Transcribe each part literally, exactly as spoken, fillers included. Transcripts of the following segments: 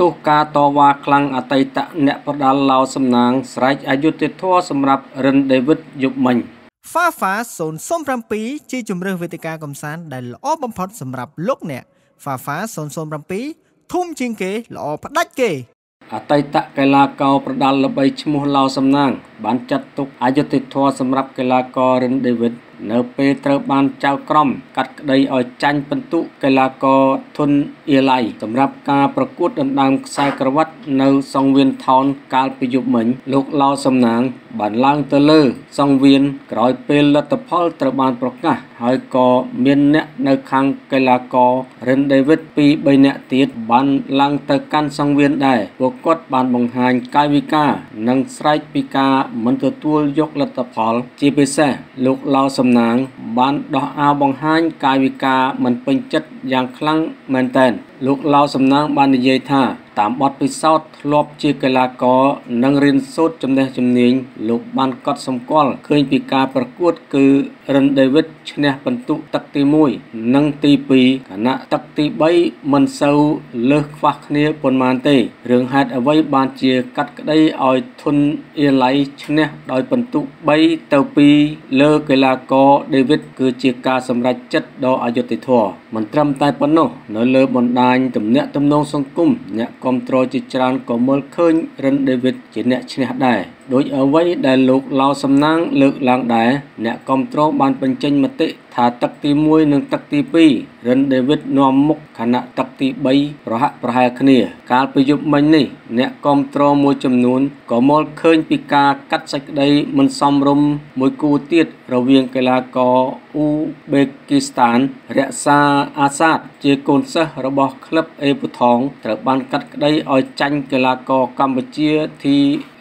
ตุกาตวาคลังอัตตะเนปดาลาวสำนางสายอายุติดทั่วสำหรับเรนเดวิดยุบมันฟ้าฟ้าสนส้มรำปีจีจุมเรือเวติกากำสานได้หล่อบำพดสำหรับลูกเนี่ยฟ้าฟ้าสนส้มรำปีทุ่มจิงเกหล่อพดัดเกอัตตะเกลาเกาประดาลใบชมูลาวสำนางบันจัดตุกอายุติดทั่วสำหรับเกลากอเรนเดวิดเนเปเตอร์บานเจ้ากรมกัดได้อ่อยจันปันตุเกลากอทุนเอไลสำหรับการประกวดดันดังสายกระวัดในสังเวียนทอนการประยุกต์เหมือนลูกเล่าสำนางบันล่างเตลือสังเวียนกรอยเปลตะพอลเตอร์บานประกาศให้กอเมียนเนในครั้งเกลากอเรนเดวิดปีใบเนติดบันล่างเตอร์กันสังเวียนได้บวกกดบานบังหารกายวิกานังสไลปิกาเหมือนตัวตัวยกละตะพอลจีเปเซลูกเล่าสำนางบ้านดอกอาบองฮันกายวิกาเหมือนเป็นจัดอย่างคลั่งเหมือนเต้นลูกเล่าสำนางบ้านเยธาตามบทไปสอดรอบจีเกลากอนังเรียนสุดจำเนจำเนียงลูกบ้านกัดสมกอลเคยปีกาประกวดคือเรนเดวิดชนะปันตุตักตีมุยนังตีปีขณะตักตีใบมันเศร้าเลิกฟักเนื้อปนมันเตเรื่องหัดเอาไว้บ้านเจียกัดได้อ่อยทุนเอไลชนะโดยปันตุใบเตาปีเลิกเกลากอเดวิดคือจีกาสำหรับจัดดออายุติทัวมันตรำตายปนโนเนื้อเลิกบนดานจำเนียจำนงสังกุมเนี่ยกอมตรจิจารก็เมื่อคืนเรนเดวิดจีเนชนะได้โดยเอาไว้ได้ลูกเราสำนักเลือกหลังได้เนี่ยกอมตรบานเป็นเจนมติถาตักตีมวยหนึ่งตักตีปีเรนเดวิดนอมมุกขณะตักตีใบประหะประหายคเนียการประยุกต์มันนี่เนี่ยกอมตรมวยจำนวนก็เมื่อคืนปีกากัดสักได้มันซ้ำรมมวยกูเตียดระเวียงเกลากออูเบกิสถานเรซาอาซาดเจโกนเซระบบคลับเอปุทองตรบันกัดได้อ่อยจันเกลากอกัมพูชีที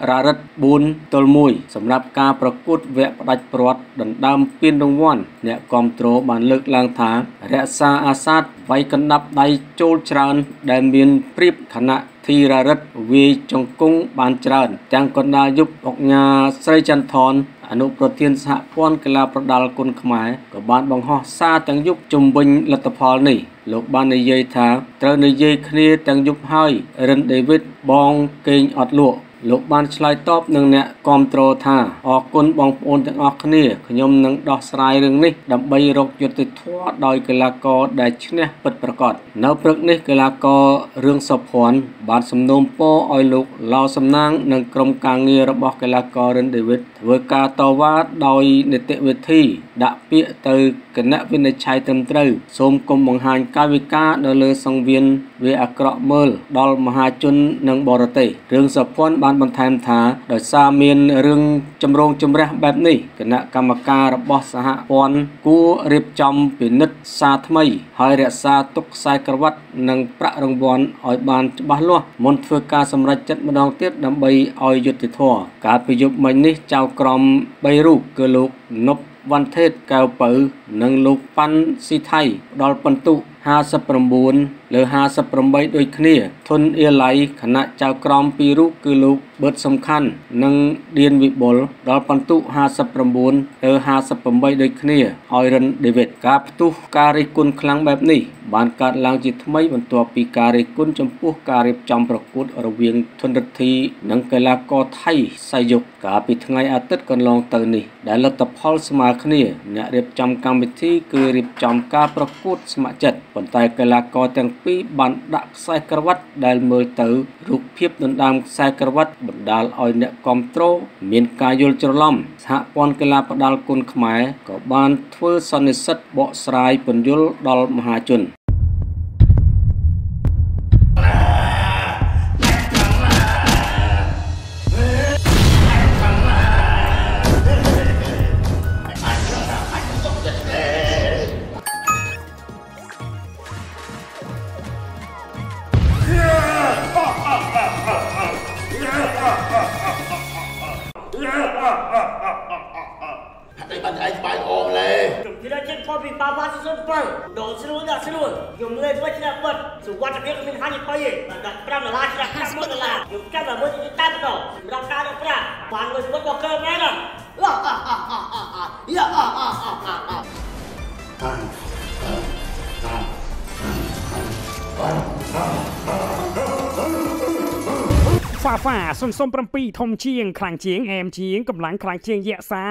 รารัตบุญตลมุยสำหรับการประกวดแวะประดับประวัติดันดามเปียนดงวอนเนี่ยกอมตรบันเลิกลางทางเรซาอาซาดไว้กันนับในโจลชานแดนเมียนปริบขณะทีรารัตวีจงกุ้งบานชานจังกนายุบออกงาไซจันทรอนุประเทศสหพรกลาประดาลกลขมายกับบานบังฮอซาตังยุบจุมบินลัตพอลนี่โลกบ้านในเยธาเตอในเยคณีตังยุบให้เรนเดวิดบองเก่งอดลวกลูกบ้านชลายตอบหนึ่งเนี่ยกอมโตรธาออกคนบองโอนทั้งออกนี่ขยมหนึ่งดอกสลายเรื่องนี้ดับใบรกยุติทั่วดอยกลากอได้ชนะปิดประกอบแนวปรึกนี้กลากอเรื่องสอบผลบานสำนมป้ออ้อยลูกเหล่าสำนางหนึ่งกรมการเงินระบบกลากอเรนเดวิดเวกาตวัดดอยในเตวิธีดับเปียตือคณะวินัยชายเต็มเตยสมกรมบังหารกาวิกาโดยเลสังเวียนเวอเกราะเมลดอลมหาชนหนึ่งบรเตเรื่องสอบผลบรรทายถาโดยซาเมียนเรื่องจำลองจำแรกแบบนี้คณะกรรมการระบบสหพรกูเรียบจำเป็นนิดซาทมัยให้เรียซาตุกไซกระวัดนังประรางวัลอ่อยบานบ้านล้วนมณฑลการสำหรับจัดมดองเทียบดำใบอ่อยยุติธรรมการประยุกต์มันนี้เจ้ากรมใบรูปเกลุกนบวันเทศแก้วเปิดนังลูกปันสีไทยดอลปันตุห้าสปรมบูนหรือห้าสปรมใบโดยเคลียทนเอไลขณะเจ้ากรอมปีรุกคือลูกเบิดสำคัญนังเดียนวิบลดอลปันตุห้าสปรมบูนหรือห้าสปรมใบโดยเคลียออยรันเดวิดกาปตุการิกุลคลังแบบนี้บานการล้างจิตทำไมบนตัวปีการิกุลจำพวกการิบจำประกุดระเวียงทนรทีนังเกลากอไทยไซยกกาปิทไงอาทิตย์กันลองเตอร์นี่ได้รัตพอลสมาเคลียเนี่ยเรียบจำการวิธีคือเรียบจำการประกุดสมาจัดปนไตเกลากอแต่งปีบันดักไซกระวัดได้เมื่อเตอร์รูปเพียบดันดามไซกระวัดบรรดาลอยเนี่ยกอมโตรเมียนกายโยลจลอมสหพรเกลาประดาลกุลขมายกับบานเทวสนิสัตเบาสลายปนยุลดอลมหาชนBye. ฝ่าฝ่าส้มส้มปรำปีทมเชียงคลางเชียงแอมเชียงกำลังคลางเชียงแยะซา